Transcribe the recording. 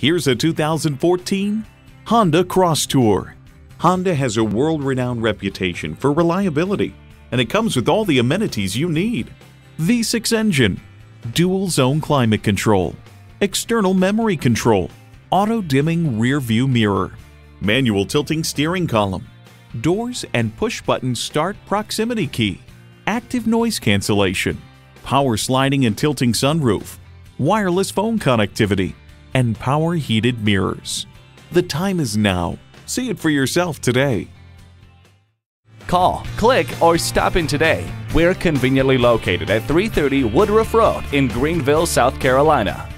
Here's a 2014 Honda Crosstour. Honda has a world-renowned reputation for reliability, and it comes with all the amenities you need. V6 engine, dual-zone climate control, external memory control, auto-dimming rear-view mirror, manual tilting steering column, doors and push-button start proximity key, active noise cancellation, power sliding and tilting sunroof, wireless phone connectivity, and power heated mirrors. The time is now. See it for yourself today. Call, click, or stop in today. We're conveniently located at 330 Woodruff Road in Greenville, South Carolina.